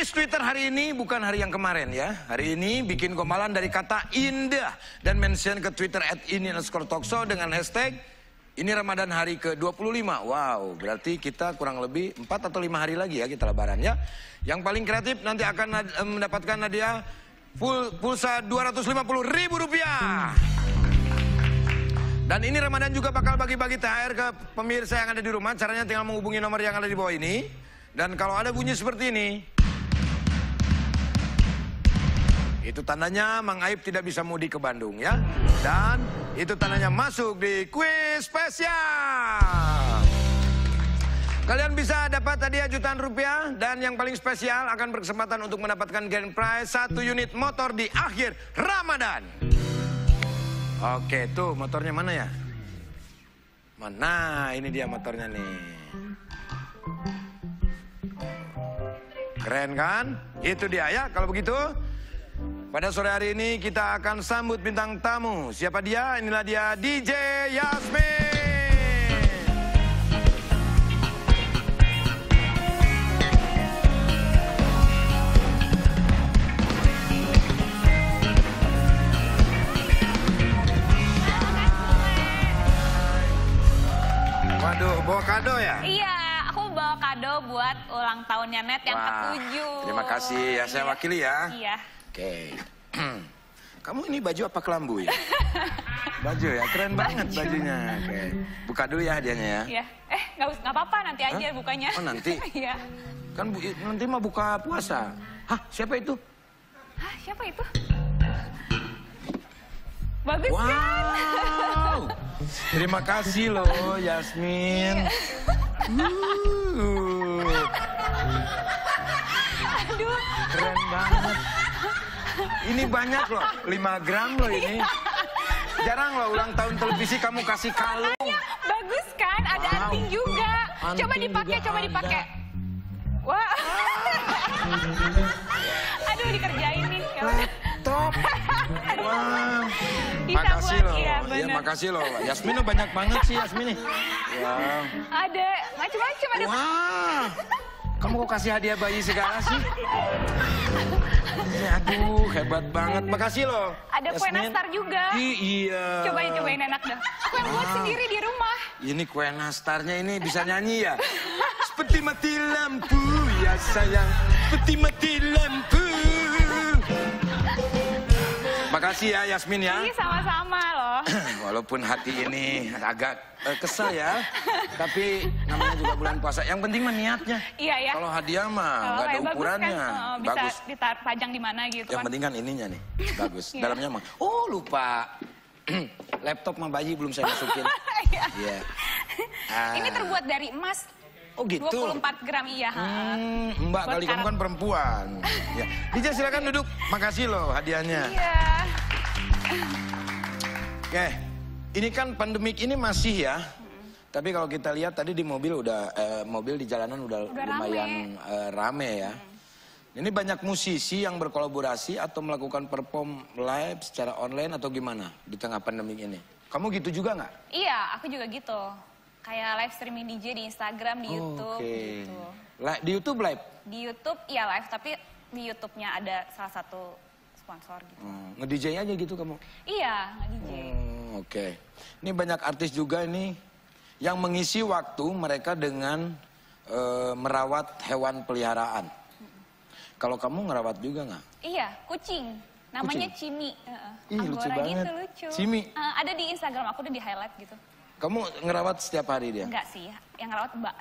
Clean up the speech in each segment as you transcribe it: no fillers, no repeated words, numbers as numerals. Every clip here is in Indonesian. Tulis Twitter hari ini, bukan hari yang kemarin ya. Hari ini bikin komalan dari kata indah. Dan mention ke Twitter @ini_talkshow dengan hashtag ini Ramadan hari ke-25. Wow, berarti kita kurang lebih 4 atau 5 hari lagi ya kita lebaran ya. Yang paling kreatif nanti akan mendapatkan hadiah pulsa Rp250.000. Dan ini Ramadan juga bakal bagi-bagi THR ke pemirsa yang ada di rumah. Caranya tinggal menghubungi nomor yang ada di bawah ini. Dan kalau ada bunyi seperti ini, itu tandanya Mang Aib tidak bisa mudik ke Bandung ya. Dan itu tandanya masuk di kuis spesial. Kalian bisa dapat hadiah jutaan rupiah. Dan yang paling spesial akan berkesempatan untuk mendapatkan grand prize 1 unit motor di akhir Ramadan. Oke, tuh motornya mana ya? Mana, ini dia motornya nih. Keren kan? Itu dia ya. Kalau begitu, pada sore hari ini kita akan sambut bintang tamu. Siapa dia? Inilah dia DJ Yasmin. Waduh, bawa kado ya? Iya, aku bawa kado buat ulang tahunnya NET yang ke-7. Terima kasih ya, saya wakili ya. Iya. Oke, kamu ini baju apa kelambu ya? Baju ya, keren banget bajunya. Oke. Buka dulu ya hadiahnya ya. Iya. Nggak apa-apa, nanti aja bukanya. Oh nanti? Iya. Kan nanti mah buka puasa. Hah, siapa itu? Hah, siapa itu? Bagus wow. Kan? Terima kasih loh Yasmin. Aduh. Keren banget. Ini banyak loh, 5 gram loh ini. Jarang loh ulang tahun televisi kamu kasih kalung. Bagus kan, ada wow. Anting juga. Anting coba dipakai, juga coba dipakai. Wah. Wow. Aduh dikerjain nih. Top. Wah. Makasih loh. Iya, ya, makasih loh. Yasmin loh banyak banget sih Yasmin nih. Ya. Ada macam-macam ada. Wah. Kamu kok kasih hadiah bayi segala sih? Ya, aduh, hebat banget. Makasih loh. Ada kue nastar juga. Iya. Cobain enak dah. Aku yang buat sendiri di rumah. Ini kue nastarnya ini bisa nyanyi ya? Seperti mati lampu ya sayang. Seperti mati lampu. Makasih ya Yasmin ya. Ini sama-sama loh. Walaupun hati ini agak kesal ya. Tapi namanya juga bulan puasa. Yang penting mah niatnya. Iya ya. Kalau hadiah mah nggak ada ukurannya. Bagus kan, bagus. Bisa ditaruh panjang di mana gitu. Yang penting kan ininya nih. Bagus. Dalamnya mah. Oh lupa. Laptop mah bayi belum saya masukin. Iya. Yeah. Ini terbuat dari emas. Oh gitu. 24 gram iya. Mbak buat kali kamu kan perempuan. Ya. Dija silakan duduk. Makasih loh hadiahnya. Iya. Oke. Ini kan pandemik ini masih ya. Tapi kalau kita lihat tadi di mobil udah mobil di jalanan udah lumayan rame ya. Ini banyak musisi yang berkolaborasi atau melakukan perform live secara online atau gimana di tengah pandemik ini. Kamu gitu juga nggak? Iya, aku juga gitu. Kayak live streaming DJ di Instagram, di YouTube gitu. Di YouTube live? Di YouTube iya live, tapi di YouTube-nya ada salah satu sponsor gitu. Nge-DJ aja gitu kamu? Iya, nge-DJ. Oke. Ini banyak artis juga ini yang mengisi waktu mereka dengan merawat hewan peliharaan. Kalau kamu ngerawat juga nggak? Iya, kucing. Namanya Cimi. Ih, lucu banget. Gitu, lucu. Cimi? Ada di Instagram, aku udah di-highlight gitu. Kamu ngerawat setiap hari dia? Enggak sih, yang ngerawat Mbak.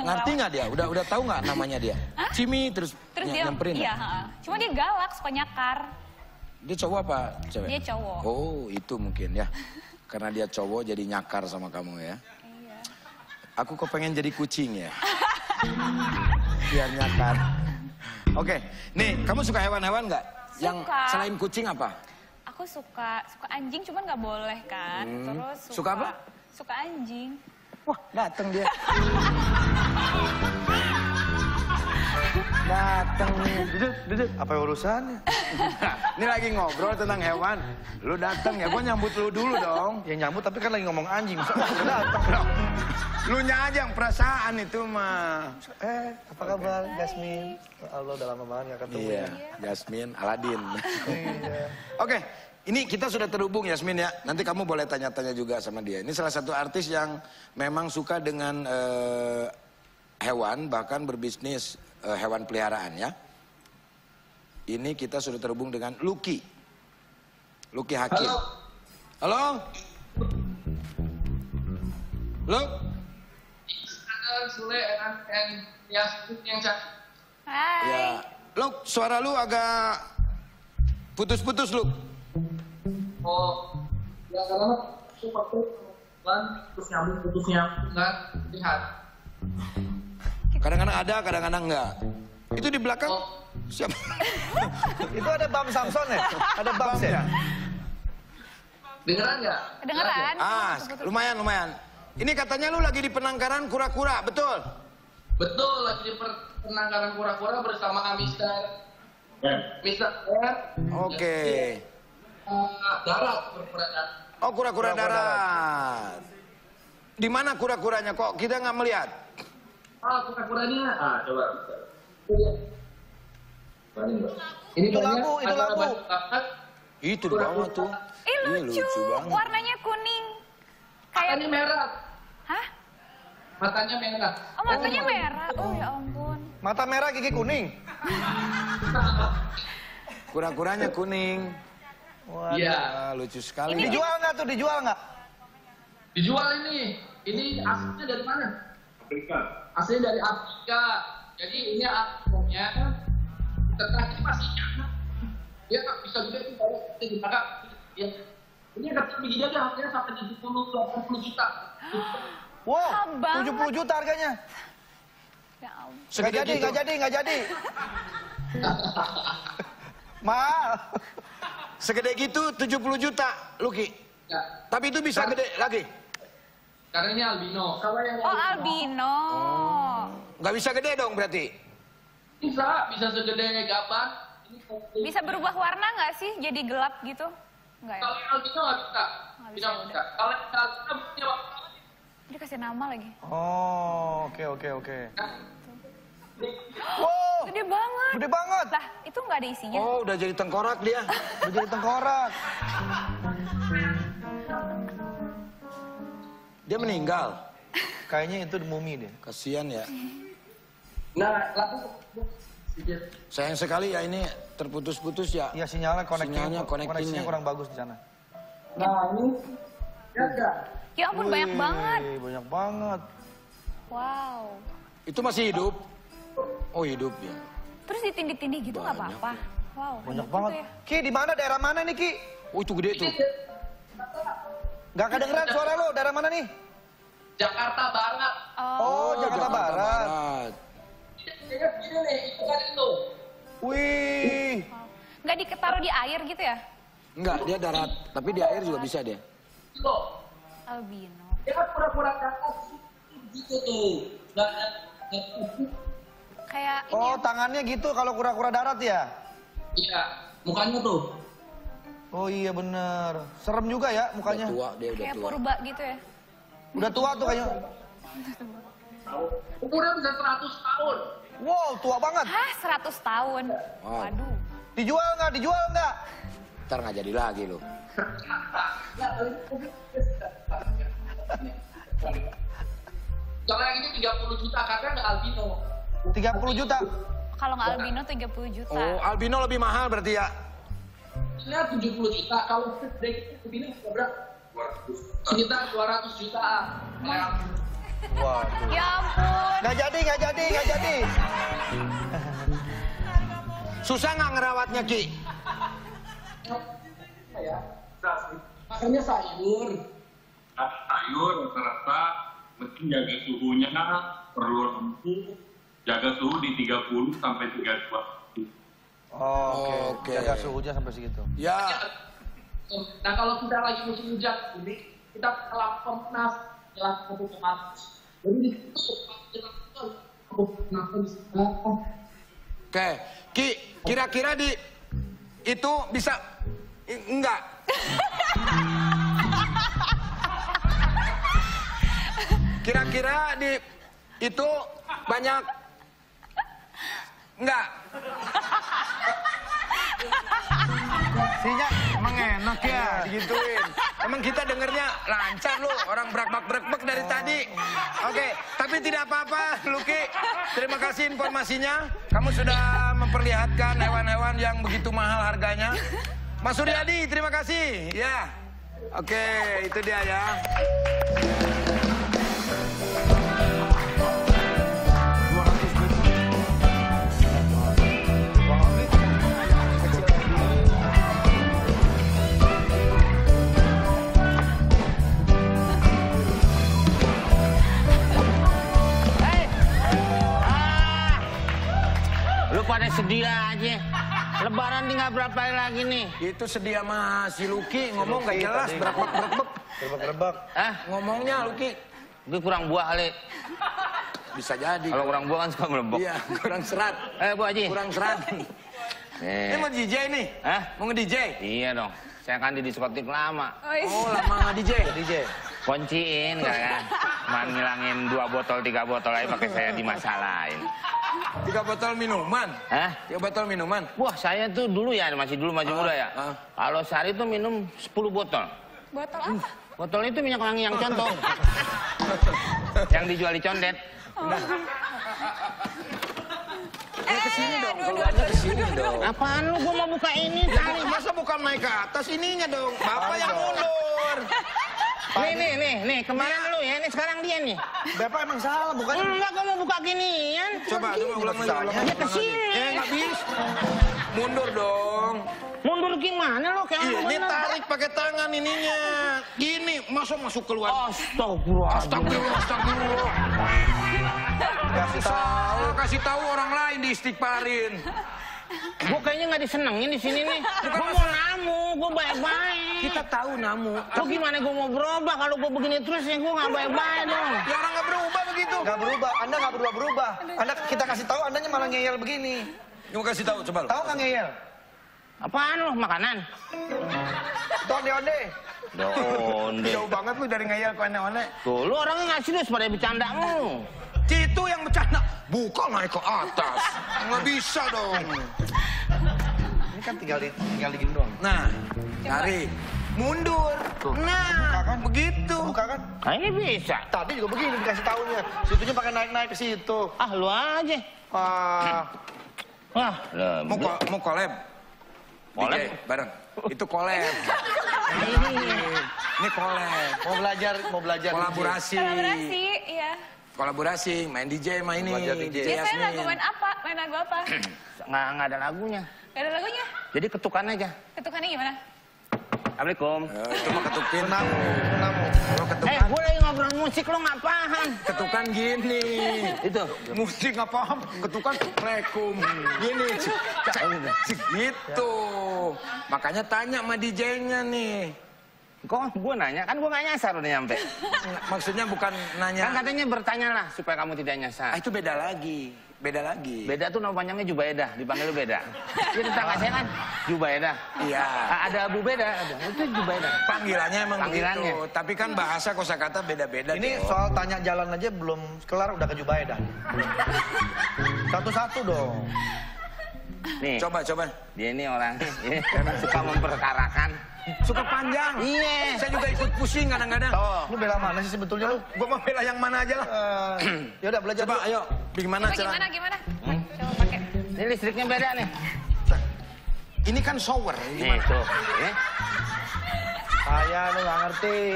Ngerti nggak dia? Udah tahu nggak namanya dia? Hah? Cimi terus dia nyamperin. Iya, cuma dia galak, suka nyakar. Dia cowok apa cewek? Dia cowok. Oh, itu mungkin ya. Karena dia cowok jadi nyakar sama kamu ya. Iya. Aku kok pengen jadi kucing ya. Biar nyakar. Oke, nih kamu suka hewan-hewan nggak? Suka. Yang selain kucing apa? Aku suka anjing, cuman nggak boleh kan. Terus suka apa? Suka anjing. Wah, dateng dia. dateng nih. Duduk. Apa urusannya? Ini lagi ngobrol tentang hewan. Lu dateng ya, gua nyambut lu dulu dong. Ya nyambut tapi kan lagi ngomong anjing. Lu dateng dong. Lu nyajang perasaan itu mah. Apa kabar Yasmin? Allah udah lama banget gak ketemu ya. Yasmin, Aladin. Oke. Ini kita sudah terhubung Yasmin ya, nanti kamu boleh tanya-tanya juga sama dia. Ini salah satu artis yang memang suka dengan hewan, bahkan berbisnis hewan peliharaan ya. Ini kita sudah terhubung dengan Lucky Hakim. Halo? Lucky? Hai. Ya. Lucky, suara lu agak putus-putus Lucky. Oh, ya kalau aku pakai terus nyambung putusnya nggak lihat. Kadang-kadang ada, kadang-kadang enggak. Itu di belakang siapa? Itu ada Bam Samson ya? Ada Bam ya? Dengeran nggak? Dengeran. Ah, lumayan. Ini katanya lu lagi di penangkaran kura-kura, betul? Betul, lagi di penangkaran kura-kura bersama Mister. Oke. Darat berperan. Oh, kura-kura darat. Di mana kura-kuranya kok kita nggak melihat? Ah, kura-kuranya. Ah, coba. Itu lampu. Itu di bawah tuh. Lucu banget. Warnanya kuning. Matanya merah. Hah? Matanya merah. Oh, matanya merah. Oh, ya ampun. Mata merah, gigi kuning. Kura-kuranya kuning. Waduh, ya. Lucu sekali. Ini dijual nggak tuh? Dijual ini. Ini aslinya dari mana? Afrika. Aslinya dari Afrika. Jadi ini asalnya ternyata ini masih nyamuk. Dia nggak bisa juga itu baru digunakan. Ya. Ini katanya biji jaga harganya sampai 70 juta. Wow, 70 juta harganya. Nggak jadi. Mahal. Segede gitu 70 juta, Lucky. Ya. Tapi itu bisa gede lagi. Karena ini albino. Albino. Nggak bisa gede dong berarti? Bisa segede gaban. Bisa berubah warna nggak sih? Jadi gelap gitu? Nggak ya? Kalau albino nggak bisa. Bisa. Kalau albino punya warna. Dia kasih nama lagi. Oh, oke. Wow, gede banget. Lah, itu nggak ada isinya. Oh, udah jadi tengkorak dia. Dia meninggal. Kayaknya itu mumi deh. Kasihan ya. Nah, sayang sekali ya ini terputus-putus ya. Iya, sinyalnya koneksinya kurang bagus di sana. Nah, ini ya ampun, banyak banget. Wow. Itu masih hidup. Oh, hidup ya. Terus ditindih-tindih gitu nggak apa-apa. Wow. Banyak banget. Ya. Ki, di mana? Daerah mana nih, Ki? Oh, itu gede tuh. Nggak kedengeran suara lo. Daerah mana nih? Jakarta Barat. Oh, Jakarta Barat. Gini nih, itu kan itu. Wih. Nggak ditaruh di air gitu ya? Nggak, dia darat. Tapi di air juga bisa dia. Loh. Albino. Dia kan pura-pura kakak gitu tuh. Kayak tangannya gitu kalau kura-kura darat ya? Iya, mukanya tuh. Oh iya bener. Serem juga ya mukanya. Dia udah tua. Purba gitu ya? Udah tua tuh kayaknya. Ukuran bisa 100 tahun. Wow, tua banget. Hah, 100 tahun? Wow. Waduh. Dijual nggak? Ntar nggak jadi lagi loh. Kalau yang ini 30 juta, karena nggak albino. 30 juta? Kalau nggak albino 30 juta. Oh, albino lebih mahal berarti ya? Ini 70 juta, kalau albino bisa berapa? 200 juta. Waduh. Ya ampun. Nggak jadi. Susah nggak ngerawatnya, Ki? Makanya sayur, rata-rata, mesti jaga suhunya, perlu lembu. Jaga suhu di 30 sampai 32. Oh, oke. Jaga suhunya sampai segitu. Ya. Nah, kalau kita lagi musim hujan, kita kelap panas, kelap kabut panas. Jadi itu kelap panas. Oke, Ki, kira-kira di itu bisa enggak? Kira-kira di itu banyak enggak? Sinyal mengenak ya, digituin. Emang kita dengernya lancar lu, orang berak-berak dari tadi. Oke, tapi tidak apa-apa, Lucky. Terima kasih informasinya. Kamu sudah memperlihatkan hewan-hewan yang begitu mahal harganya. Mas Suryadi, terima kasih. Ya, oke, itu dia ya. Pada sedih aja, lebaran tinggal berapa hari lagi nih? Itu sedih sama si Lucky, ngomong gak jelas, berbek-berbek. Ngomongnya Lucky. Gue kurang buah kali. Bisa jadi. Kalau kurang buah kan suka ngelembok. Iya, kurang serat. Bu Haji. Kurang serat. Ini mau DJ nih? Hah? Mau nge-DJ? Iya dong, saya kan di diskotik lama. Oh, lama nge-DJ? Kunciin, kan? Cuman ngilangin 2 botol, 3 botol aja pakai saya dimasalahin. 3 botol minuman? Hah? 3 botol minuman? Wah, saya tuh dulu ya, masih muda ya. Kalau sehari tuh minum 10 botol. Botol apa? Botol itu minyak wangi yang contoh. Yang dijual di condet. Oh. Ini kesini dong, keluarnya kesini dong. Apaan lu, gua mau buka ini tadi. Masa buka naik ke atas ininya dong? Bapak yang mundur. Nih, kemarin lu ya, nih sekarang dia nih. Bapak emang salah, bukan? Enggak, gua mau buka ginian. Coba, ulang lagi. Ya kesini. Nggak bisa. Mundur dong. Mundur gimana lu? Ini tarik pakai tangan ininya. Gini, masuk keluar. Astagfirullah. Kasih tahu orang lain diistighfarin. Gue kayaknya nggak disenengin di sini nih. Gue mau namu, gue baik-baik. Kita tahu namu. Tapi gimana gue mau berubah kalau gue begini terus ya gue nggak baik-baik dong. Ya orang nggak berubah begitu. Nggak berubah, Anda nggak berubah. Anda kita kasih tahu, Andanya malah ngeyel begini. Gue kasih tahu, coba lu. Tahu nggak ngeyel? Apaan lu, makanan? Onde-onde. Jauh banget lu dari ngeyel ke onde-onde. Tuh, lu orangnya nggak serius pada bercanda lu. Itu yang bercanda. Buka naik ke atas. Nggak bisa dong. Ini kan tinggal di gini doang. Nah, tarik. Mundur. Tuh. Nah, buka kan? Begitu. Buka kan? Nah, ini bisa. Tadi juga begini dikasih tahunya. Situnya pakai naik-naik ke situ. Ah, lu aja. Mau collab? Collab? Bareng. Itu collab. Ini collab. Mau belajar. Kolaborasi. Iya. Kolaborasi, main DJ, main ini. Biasanya lagu main apa? Main lagu apa? Nggak ada lagunya. Nggak ada lagunya? Jadi ketukan aja. Ketukannya gimana? Assalamualaikum. Itu mah ketukin. Namu. Gue lagi ngobrol musik, lo nggak paham. Ketukan gini. Itu. Musik nggak paham. Ketukan rekum. Gini. Gitu. Makanya tanya sama DJ-nya nih. Kok gue nanya? Kan gue gak nyasar udah nyampe. Maksudnya bukan nanya. Kan katanya bertanyalah supaya kamu tidak nyasar. Itu beda lagi. Beda tuh nama panjangnya Jubaedah. Dipanggil Beda. Itu tetangga saya kan Jubaedah. Iya. Ada Abu Beda. Itu Jubaedah. Panggilannya emang begitu. Tapi kan bahasa kosakata beda-beda. Ini soal tanya jalan aja belum kelar udah ke Jubaedah. Satu-satu dong. Nih. Coba. Dia ini orang suka memperkarakan. Suka panjang. Iya. Saya juga ikut pusing kadang-kadang. Lu bela mana sih sebetulnya lu? Gua mau bela yang mana aja lah. Ya udah belajar. Coba ayo. Gimana? Coba pakai. Ini listriknya beda nih. Ini kan shower. Gimana? Saya lu nggak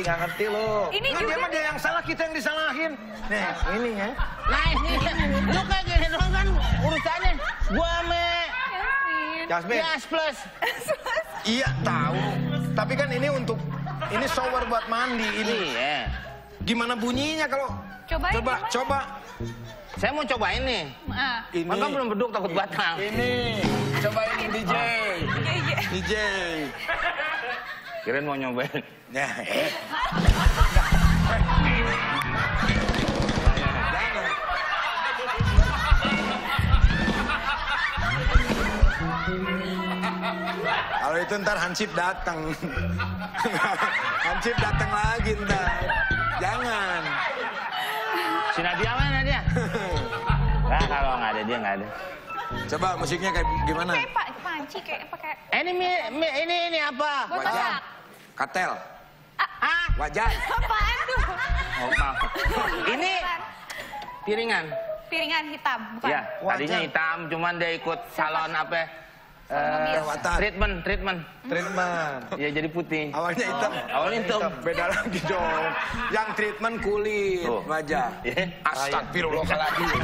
ngerti lu. Ini cuma dia yang salah, kita yang disalahin. Nih, ini ya. Nah, ini lu kayak gini doang kan urusannya. Gua me Yasmin. Yes plus. Iya tahu. Tapi kan ini untuk ini shower buat mandi ini. Iya. Gimana bunyinya kalau coba. Saya mau cobain nih. Ini. Maka belum beduk takut batal. Ini. Cobain DJ. DJ. Kirain mau nyobain. Ya. itu ntar Hansip datang. Hansip datang lagi ntar. Jangan. Si Nadia mana dia? Nah, kalau nggak ada dia nggak ada. Coba musiknya kayak gimana? Kayak Pak Panci kayak pakai. Ini apa? Wajah. Katel. Ah. Wajah. Apaan tuh? Oh, maaf. Ini piringan. Piringan hitam, bukan? Ya, tadinya hitam, cuman dia ikut salon apa? Treatment. Ya jadi putih. Awalnya hitam. Awalnya hitam. Beda lagi dong. Yang treatment kulit wajah. Astagfirullahaladzim.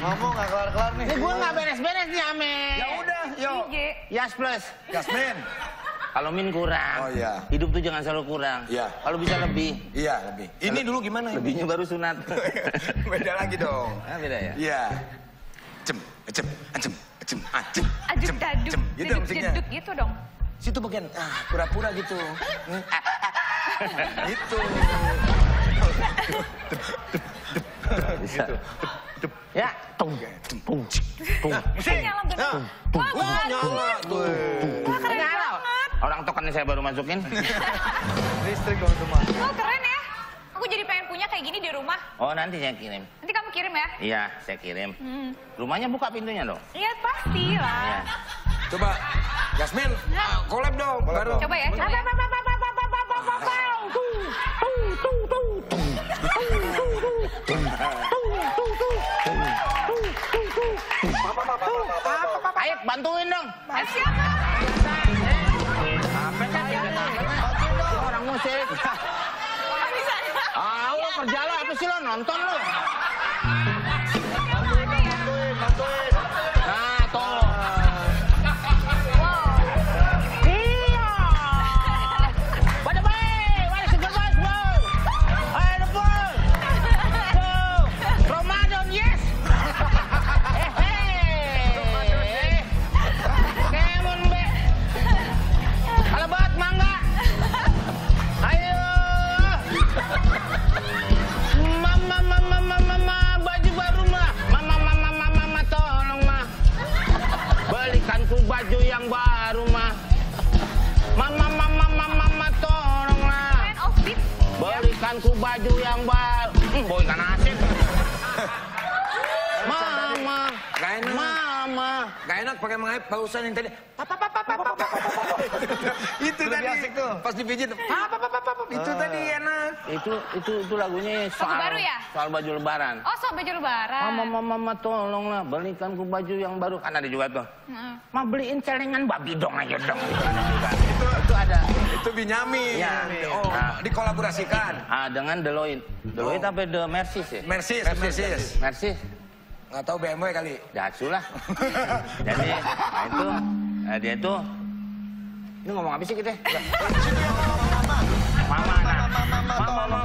Ngomong nggak kelar-kelar nih. Ini gue nggak beres-beres nih, Amin. Ya udah, yuk. Yas plus. Yasmin. Kalau min kurang, hidup tuh jangan selalu kurang. Yeah. Kalau bisa lebih. Iya, lebih. Ini dulu gimana? Lebihnya baru sunat. Beda lagi dong. Ah, beda ya? Iya. Cem, cem, cem, cem, cem, cem, cem. Gitu musiknya. Gitu dong. Situ bagian pura-pura gitu. Gitu. Gitu. Ya, tung, tung, tung. Musiknya nyala bener. Wah, nyala tuh. Orang token ini saya baru masukin. Listrik dong semua. Oh keren ya. Aku jadi pengen punya kayak gini di rumah. Oh nanti saya kirim. Nanti kamu kirim ya? Iya saya kirim. Rumahnya buka pintunya dong. Iya pasti lah. Ya. Coba Yasmin collab dong. Baru. Coba ya. Ayo bantuin dong. Siapa? Orang musik. Ah, lo kerja lah, apa sih lo nonton lo? Bantuin. Nah, tolong. Iya. Waduh, baik, waduh seger guys, bro. Ayo bro. So, Ramadan yes. Baju yang baru mah, mama tolong lah, belikanku baju yang baru, bukan nasib, mama, gak enak pakai mengaip pausan yang tadi, itu tadi asik tuh, pas dipijit, itu tadi enak, itu lagunya soal baju lebaran, oh soal baju lebaran, mama tolonglah belikanku baju yang baru, kan ada juga tuh. Mau beliin celengan babi dong aja dong. Itu ada. Itu Binyamin. Ya. Oh, nah, dikolaborasikan. Dengan Deloitte. Deloitte sampai The Mercedes ya? Mercedes. Nggak tahu BMW kali. Datsu lah. Jadi itu dia tuh. Ini ngomong apa sih kita?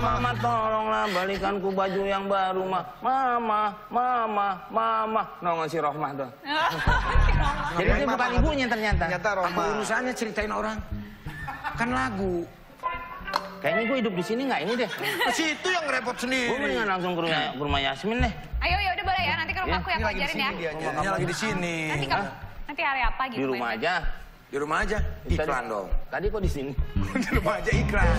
Mama tolonglah balikanku baju yang baru mama nongol si Rohmah dong. Jadi dia bukan ibunya ternyata Rohmah. Apa urusannya ceritain orang? Kan lagu. Kayaknya gue hidup di sini nggak ini deh. Situ yang repot sendiri. Gue mendingan langsung ke rumah Yasmin deh. Ayo ya udah boleh ya nanti ke rumah aku yang ngajarin ya. Rumahnya lagi di sini. Nanti hari apa gitu? Di rumah aja. Di rumah aja iklan dong. Tadi kok di sini? Di rumah aja iklan.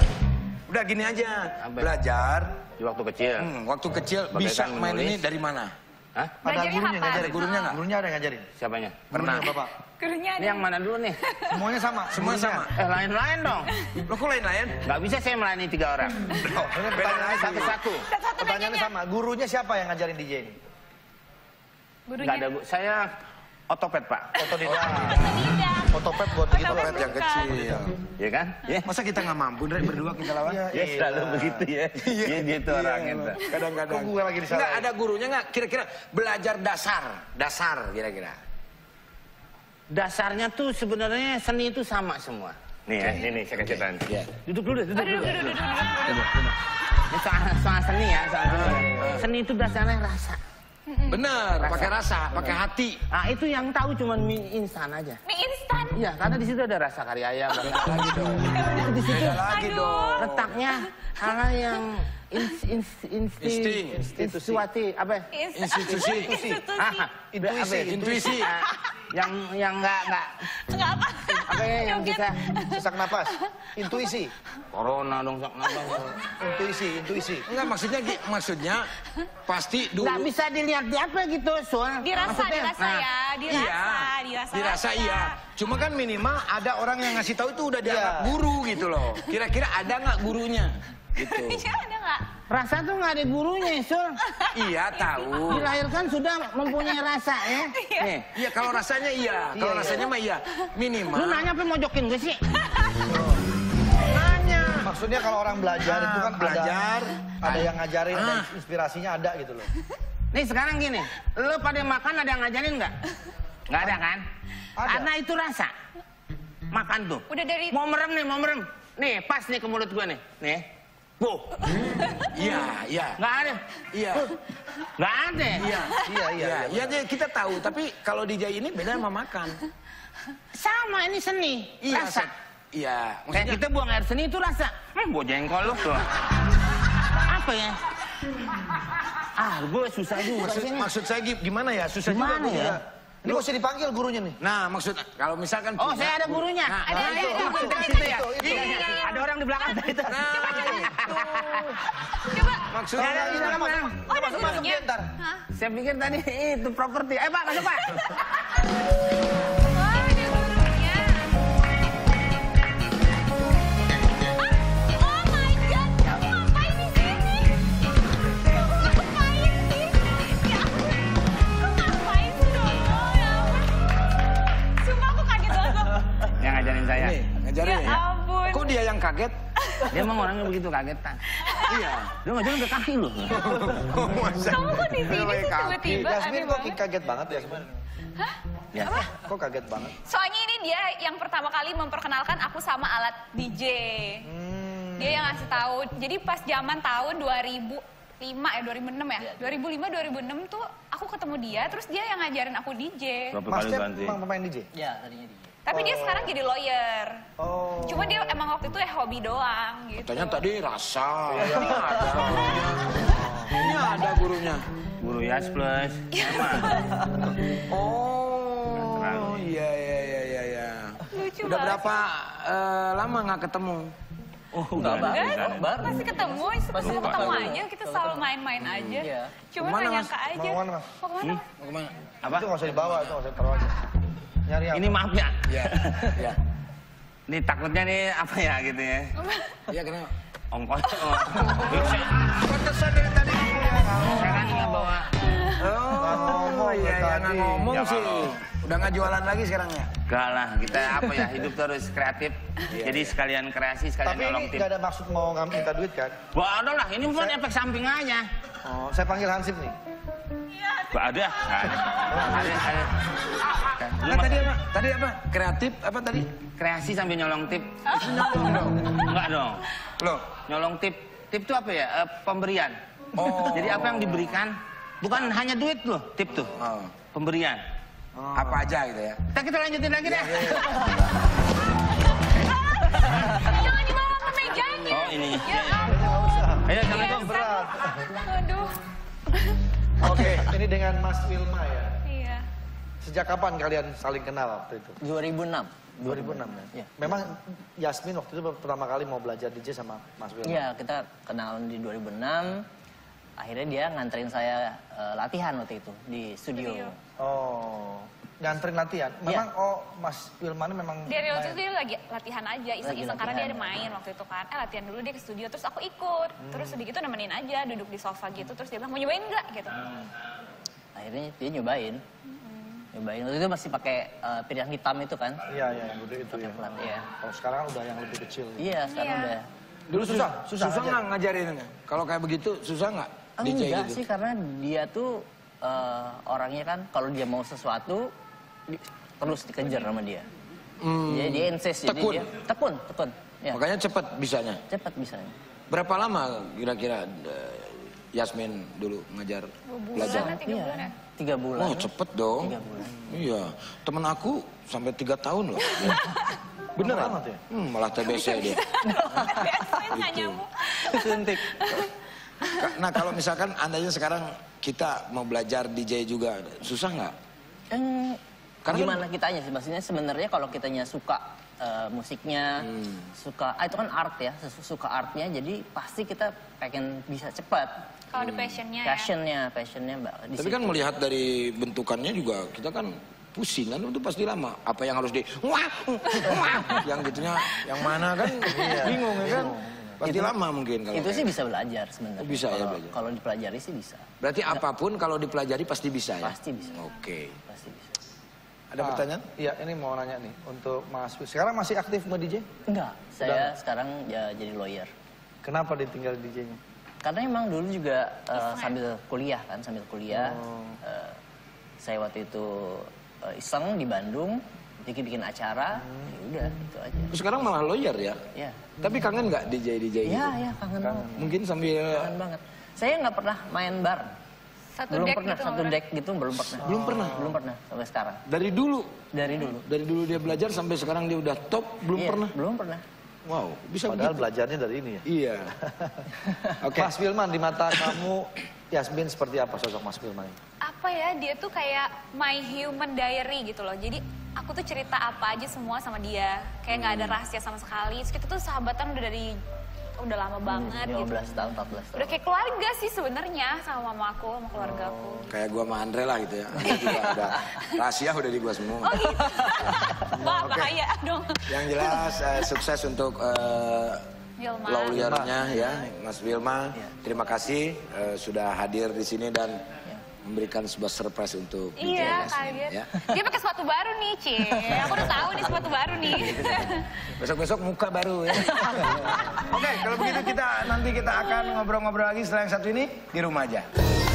Udah gini aja. Belajar di waktu kecil. Waktu kecil bisa main ini dari mana? Hah? Ada gurunya ngajarin. Gurunya nggak? Gurunya ada ngajarin. Siapanya? Pernah bapak. Gurunya ada. Ini yang mana dulu nih? Semuanya sama. Semuanya sama. Lain-lain dong. Lo kok lain-lain? Gak bisa saya melayani 3 orang. Pertanyaannya satu-satu. Pertanyaannya sama. Gurunya siapa yang ngajarin DJ ini? Gurunya? Gak ada. Saya otopet pak. Otodidak. Otopet buat kita orang yang kecil, ya kan? Masa kita nggak mampu, Andre berdua kita lawan? Ya selalu begitu ya. Iya gitu orangnya. Kadang-kadang. Kok gue lagi disalahin? Nggak ada gurunya nggak? Kira-kira belajar dasar kira-kira. Dasarnya tuh sebenarnya seni itu sama semua. Nih ya, ini saya ceritain. Duduk dulu deh. Duduk. Soal seni ya, soal seni itu dasarnya rasa. Bener, pakai rasa, pakai hati. Nah itu yang tahu cuman mie instan aja. Mie instan? Iya, karena di situ ada rasa kari ayam. Beda lagi dong. Otaknya hal yang intuisi. Yang bisa sesak nafas, intuisi. Corona dong sesak nafas. Intuisi. Enggak, maksudnya pasti dulu. Enggak bisa dilihat-lihat gitu, Sul. Dirasa iya. Cuma kan minimal ada orang yang ngasih tahu itu udah dianggap guru gitu loh. Kira-kira ada nggak gurunya? Gitu. Iya, ada nggak? Rasa tuh nggak ada gurunya, Sul. Iya, tahu. Dilahirkan sudah mempunyai rasa, ya. Nih, iya kalau rasanya iya. Kalau rasanya mah iya. Minimal. Lu nanya apa mau jokin gue sih? Nanya. Maksudnya kalau orang belajar itu kan belajar. Ada yang ngajarin dan inspirasinya ada gitu loh. Nih sekarang gini, lu pada makan ada yang ngajarin nggak? Nggak ada kan? Ada. Karena itu rasa. Makan tuh. Udah dari... Mau merem nih, mau merem. Nih, pas nih ke mulut gue nih. Nih. Bo, iya, nggak ada, iya, nggak ada, iya, kita tahu. Tapi kalau DJ ini beda sama makan. Sama, ini seni, rasa. Iya, kayak kita buang air seni itu rasa. Buang jengkol tuh. Apa ya? Ah, gue susah juga. Maksud saya gimana ya? Susah juga ya. Ini mesti dipanggil gurunya nih. Nah, maksudnya kalau misalkan... Oh, saya ada gurunya. Ada orang di belakang tadi itu. Nah, coba. Maksudnya... Masuk dia ntar. Saya pikir tadi itu properti. Ayo, Pak, masuk, Pak. Oh, ini gurunya. Oh my God, kamu ngapain di sini? Yang ngajarin saya. Ngajarin ya? Ampun. Kok dia yang kaget? Dia emang orangnya begitu kagetan. Iya. Dia ngajarin ke kaki loh. Kamu kok di sini sih tiba-tiba? Yasmin kok kaget banget ya sebenarnya? Hah? Apa? Kok kaget banget? Soalnya ini dia yang pertama kali memperkenalkan aku sama alat DJ. Dia yang ngasih tahu. Jadi pas zaman tahun 2006 ya? 2005-2006 tuh aku ketemu dia, terus dia yang ngajarin aku DJ. Mas Tep emang pemain DJ? Iya, tadinya DJ. Tapi dia sekarang jadi lawyer. Oh. Cuma dia emang waktu itu hobi doang gitu. Katanya tadi rasa. Ya, ada gurunya. Ini ada gurunya. Guru Yas Plus. Oh, iya. Lucu banget. Udah berapa lama nggak ketemu? Oh, udah baru. Masih ketemu, ketemu aja. Kita selalu main-main aja. Cuma nggak nyangka aja. Mau kemana? Apa? Itu nggak usah dibawa, itu nggak usah ditaruh aja. Ini maaf ya. Iya. Ini takutnya nih apa ya gitu ya. Iya kenapa? Ongkos. Pantesan dari tadi. Saya kan nggak bawa. Oh iya, nggak ngomong sih. Udah nggak jualan lagi sekarang ya? Enggak lah, kita apa ya, hidup terus kreatif. Jadi sekalian kreasi, sekalian nolong tim. Tapi ini nggak ada maksud mau minta duit kan? Nggak ada lah, ini bukan efek sampingannya. Oh, saya panggil Hansip nih. Ada. Tadi apa? Kreatif apa tadi? Kreasi sambil nyolong tip. Nyolong dong. Enggak dong. Loh, nyolong tip. Tip itu apa ya? Pemberian. Oh. Jadi apa yang diberikan? Bukan hanya duit loh, tip tuh. Pemberian. Apa aja gitu ya. Kita lanjutin lagi deh. Jangan dibawa ke mejanya. Oh, ini. Ya ampun. Ayo, Assalamualaikum. Berat. Aduh. Oke, ini dengan Mas Wilma ya? Iya. Sejak kapan kalian saling kenal waktu itu? 2006. 2006 ya? Memang Yasmin waktu itu pertama kali mau belajar DJ sama Mas Wilma? Iya, kita kenalan di 2006. Akhirnya dia nganterin saya latihan waktu itu di studio. Oh, nganterin latihan? Memang Mas Wilma ini memang... Dari waktu itu dia lagi latihan aja, iseng-iseng karena dia ada main waktu itu kan. Latihan dulu dia ke studio, terus aku ikut. Terus udah gitu nemenin aja, duduk di sofa gitu. Terus dia bilang, mau nyobain nggak? Gitu. Akhirnya dia nyobain. Nyobain, waktu itu masih pakai piring hitam itu kan. Iya, yang gede itu ya. Kalau sekarang udah yang lebih kecil. Iya, sekarang udah. Dulu susah nggak ngajarin? Kalau kayak begitu susah nggak? Enggak sih, karena dia tuh... orangnya kan kalau dia mau sesuatu terus dikejar sama dia. Jadi dia insist, jadi dia tekun. Ya. Makanya cepat bisanya. Berapa lama kira-kira Yasmin dulu ngajar belajar? 3 bulan. 3 bulan. Oh, cepet dong. 3 bulan. Iya, temen aku sampai 3 tahun loh. Bener amat ya? Malah TBC dia. Gitu. Suntik. Nah kalau misalkan andanya sekarang kita mau belajar DJ juga, susah nggak? Karena gimana kitanya sih? Maksudnya sebenarnya kalau kitanya suka musiknya, suka, itu kan art ya, suka artnya, jadi pasti kita pengen bisa cepat. Kalau ada passionnya ya? Passionnya mbak. Tapi kan melihat dari bentukannya juga, kita kan pusing kan itu pasti lama. Apa yang harus di yang gitunya, yang mana kan bingung ya kan? Pasti itu, lama mungkin. Kalau itu sih bisa belajar sebenarnya. Oh, bisa ya belajar? Kalau dipelajari sih bisa. Berarti nggak, apapun kalau dipelajari pasti bisa ya? Pasti bisa. Oke. Pasti bisa. Ada pertanyaan? Iya, ini mau nanya nih untuk Mas. Sekarang masih aktif nge-DJ? Enggak, saya sekarang ya jadi lawyer. Kenapa ditinggal DJ-nya? Karena emang dulu juga sambil kuliah kan, saya waktu itu iseng di Bandung, bikin acara, udah itu aja. Terus sekarang malah lawyer ya? Iya. Tapi kangen nggak DJ-DJ? Iya, iya kangen banget. Mungkin sambil... Kangen banget. Saya nggak pernah main bar. Belum pernah. Sampai sekarang. Dari dulu? Dari dulu. Dari dulu dia belajar sampai sekarang dia udah top, belum pernah? Belum pernah. Wow, bisa padahal begitu. Belajarnya dari ini ya? Iya. Okay. Mas Wilman, di mata kamu Yasmin seperti apa sosok Mas Wilman? Apa ya, dia tuh kayak my human diary gitu loh. Jadi aku tuh cerita apa aja semua sama dia. Kayak nggak ada rahasia sama sekali. Terus kita tuh sahabatan udah dari... udah lama banget 15 gitu. 15 tahun, 14 tahun. Udah kayak keluarga sih sebenarnya sama mama aku, sama keluarga aku. Kayak gua sama Andre lah gitu ya. Udah, rahasia udah di gua semua. Oh gitu. Wah, bahaya dong. Yang jelas sukses untuk lawyernya ya, Mas Wilma. Ya. Terima kasih sudah hadir di sini dan memberikan sebuah surprise untuk DJ Yasmin. Ya. Dia pakai sepatu baru nih, Cik. Aku udah tahu nih sepatu baru nih. Besok-besok muka baru ya. Oke, kalau begitu kita nanti akan ngobrol-ngobrol lagi setelah yang satu ini di rumah aja.